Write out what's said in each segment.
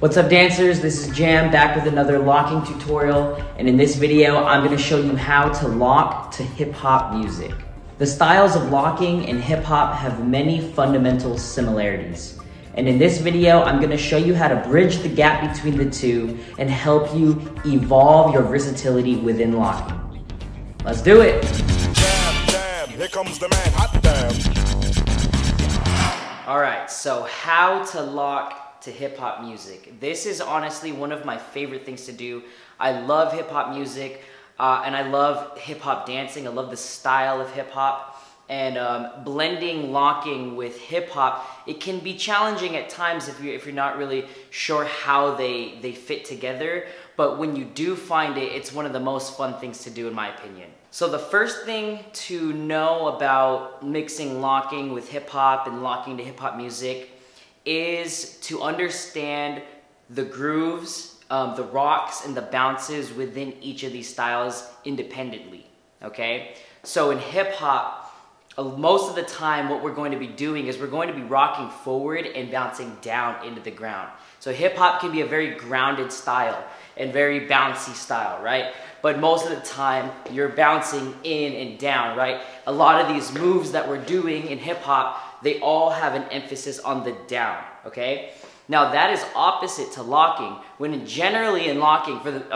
What's up dancers, this is Jam back with another locking tutorial, and in this video I'm going to show you how to lock to hip-hop music. The styles of locking and hip-hop have many fundamental similarities, and in this video I'm going to show you how to bridge the gap between the two and help you evolve your versatility within locking. Let's do it! Jam, jam, here comes the man, hot damn! Alright, so how to lock to hip-hop music. This is honestly one of my favorite things to do. I love hip-hop music and I love hip-hop dancing. I love the style of hip-hop, and blending locking with hip-hop, it can be challenging at times if you're not really sure how they fit together, but when you do find it, it's one of the most fun things to do in my opinion. So the first thing to know about mixing locking with hip-hop and locking to hip-hop music is to understand the grooves, the rocks, and the bounces within each of these styles independently, okay? So in hip-hop, most of the time what we're going to be doing is we're going to be rocking forward and bouncing down into the ground. So hip-hop can be a very grounded style and very bouncy style, right? But most of the time you're bouncing in and down, right? A lot of these moves that we're doing in hip-hop, they all have an emphasis on the down, okay? Now that is opposite to locking, when generally in locking, 100%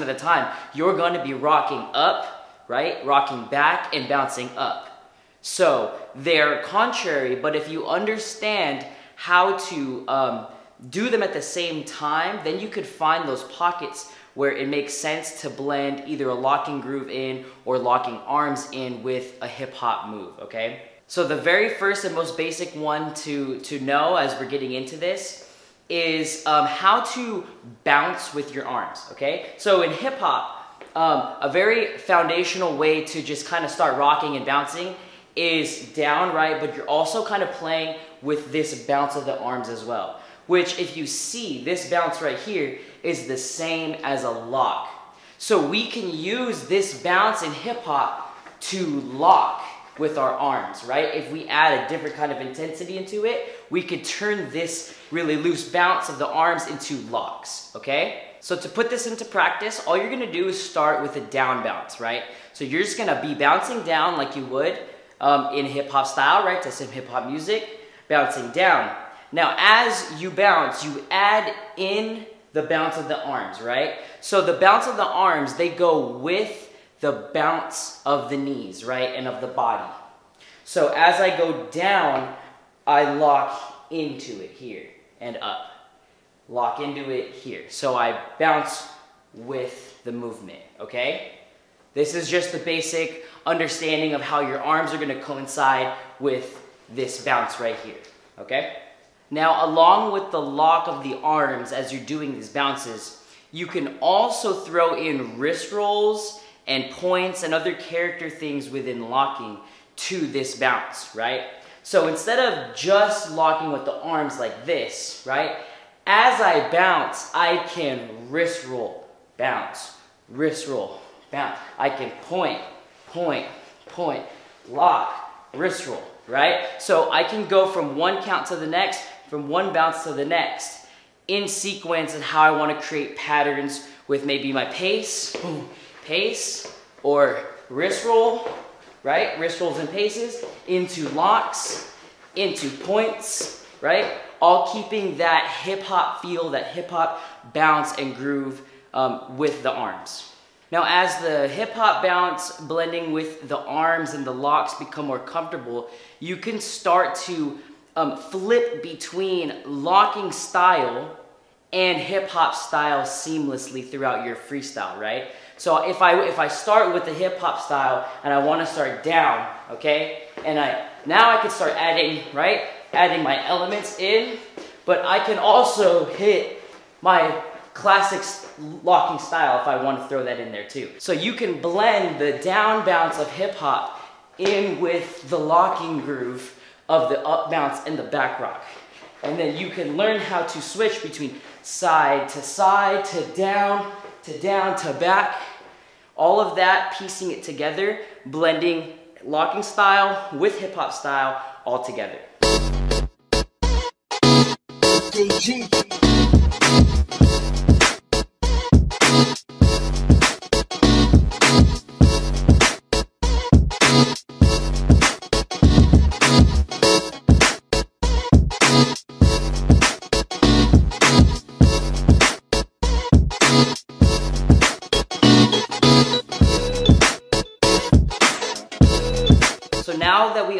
of the time, you're gonna be rocking up, right? Rocking back and bouncing up. So they're contrary, but if you understand how to do them at the same time, then you could find those pockets where it makes sense to blend either a locking groove in or locking arms in with a hip hop move, okay? So the very first and most basic one to know as we're getting into this is how to bounce with your arms, okay? So in hip hop, a very foundational way to just kind of start rocking and bouncing is down, right? But you're also kind of playing with this bounce of the arms as well, which if you see, this bounce right here is the same as a lock. So we can use this bounce in hip hop to lock with our arms, right? If we add a different kind of intensity into it, we could turn this really loose bounce of the arms into locks, okay? So to put this into practice, all you're gonna do is start with a down bounce, right? So you're just gonna be bouncing down like you would in hip-hop style, right, to some hip-hop music, bouncing down. Now, as you bounce, you add in the bounce of the arms, right? So the bounce of the arms, they go with the bounce of the knees, right, and of the body. So as I go down, I lock into it here and up. Lock into it here. So I bounce with the movement, okay? This is just the basic understanding of how your arms are gonna coincide with this bounce right here, okay? Now, along with the lock of the arms as you're doing these bounces, you can also throw in wrist rolls and points and other character things within locking to this bounce, right? So instead of just locking with the arms like this, right? As I bounce, I can wrist roll, bounce, wrist roll, bounce. I can point, point, point, lock, wrist roll, right? So I can go from one count to the next, from one bounce to the next, in sequence, and how I wanna create patterns with maybe my pace, boom, pace, or wrist roll, right? Wrist rolls and paces into locks, into points, right? All keeping that hip hop feel, that hip hop bounce and groove with the arms. Now, as the hip hop bounce blending with the arms and the locks become more comfortable, you can start to flip between locking style and hip hop style seamlessly throughout your freestyle, right? So if I start with the hip hop style and I want to start down, okay, and now I can start adding, right, adding my elements in, but I can also hit my classic locking style if I want to throw that in there too. So you can blend the down bounce of hip hop in with the locking groove of the up bounce and the back rock. And then you can learn how to switch between side, to down, to back. All of that, piecing it together, blending locking style with hip hop style all together.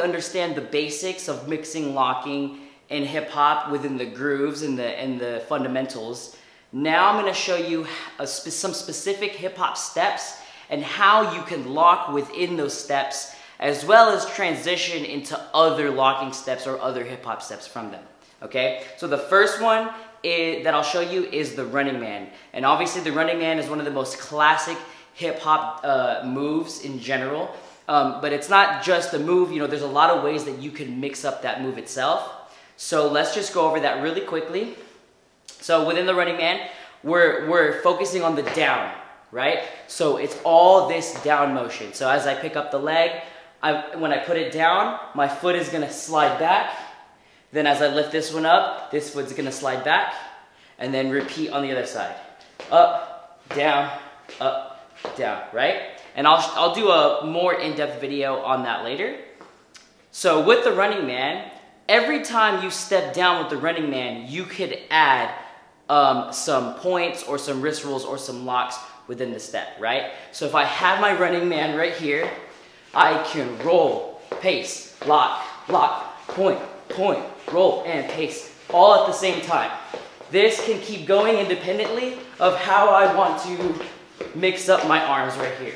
understand the basics of mixing, locking, and hip hop within the grooves and the fundamentals. Now I'm gonna show you some specific hip hop steps and how you can lock within those steps, as well as transition into other locking steps or other hip hop steps from them, okay? So the first one that I'll show you is the Running Man. And obviously the Running Man is one of the most classic hip hop moves in general, but it's not just a move, you know, there's a lot of ways that you can mix up that move itself. So let's just go over that really quickly. So within the Running Man, we're focusing on the down, right? So it's all this down motion. So as I pick up the leg, when I put it down, my foot is gonna slide back. Then as I lift this one up, this foot's gonna slide back. And then repeat on the other side. Up, down, right? And I'll do a more in-depth video on that later. So with the Running Man, every time you step down with the Running Man, you could add some points or some wrist rolls or some locks within the step, right? So if I have my Running Man right here, I can roll, pace, lock, point, roll, and pace, all at the same time. This can keep going independently of how I want to mix up my arms right here,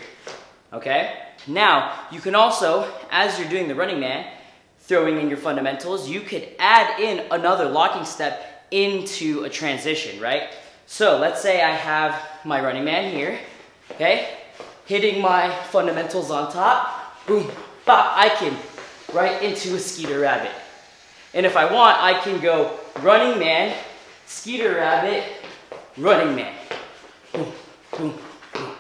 okay? Now, you can also, as you're doing the Running Man, throwing in your fundamentals, you could add in another locking step into a transition, right? So let's say I have my Running Man here, okay? Hitting my fundamentals on top, boom, bop, I can right into a Skeeter Rabbit. And if I want, I can go Running Man, Skeeter Rabbit, Running Man. Boom, boom, boom,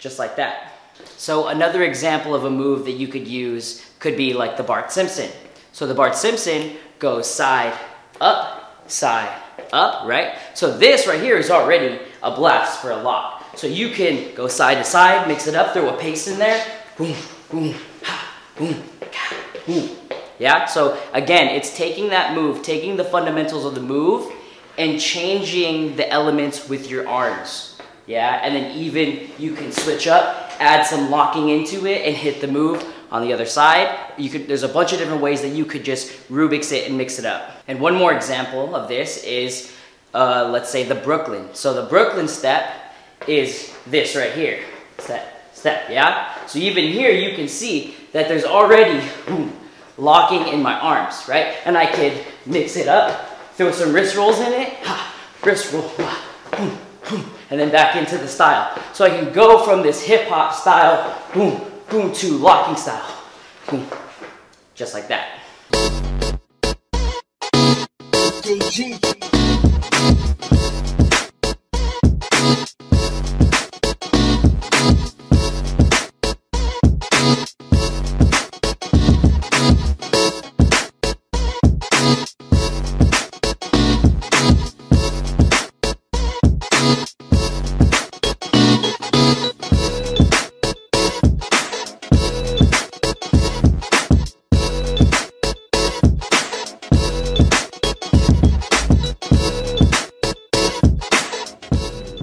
just like that. So another example of a move that you could use could be like the Bart Simpson. So the Bart Simpson goes side, up, right? So this right here is already a blast for a lock. So you can go side to side, mix it up, throw a pace in there. Boom, boom, ha, boom, ka, boom. Yeah, so again, it's taking that move, taking the fundamentals of the move and changing the elements with your arms. Yeah, and then even you can switch up, add some locking into it and hit the move on the other side. There's a bunch of different ways that you could just Rubik's it and mix it up. And one more example of this is, let's say the Brooklyn. So the Brooklyn step is this right here, step, yeah? So even here you can see that there's already locking in my arms, right? And I could mix it up, throw some wrist rolls in it, ha, wrist roll, ha, boom, boom, and then back into the style. So I can go from this hip hop style, boom, boom, to locking style, boom, just like that.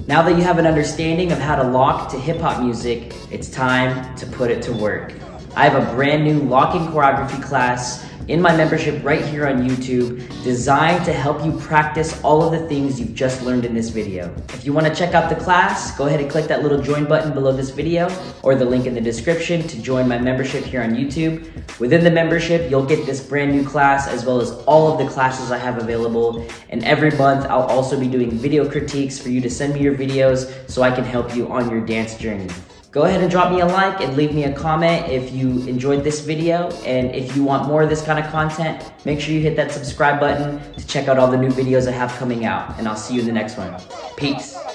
Now that you have an understanding of how to lock to hip-hop music, it's time to put it to work. I have a brand new locking choreography class in my membership right here on YouTube designed to help you practice all of the things you've just learned in this video. If you want to check out the class, go ahead and click that little join button below this video or the link in the description to join my membership here on YouTube. Within the membership, you'll get this brand new class as well as all of the classes I have available. And every month, I'll also be doing video critiques for you to send me your videos so I can help you on your dance journey. Go ahead and drop me a like and leave me a comment if you enjoyed this video. And if you want more of this kind of content, make sure you hit that subscribe button to check out all the new videos I have coming out. And I'll see you in the next one. Peace.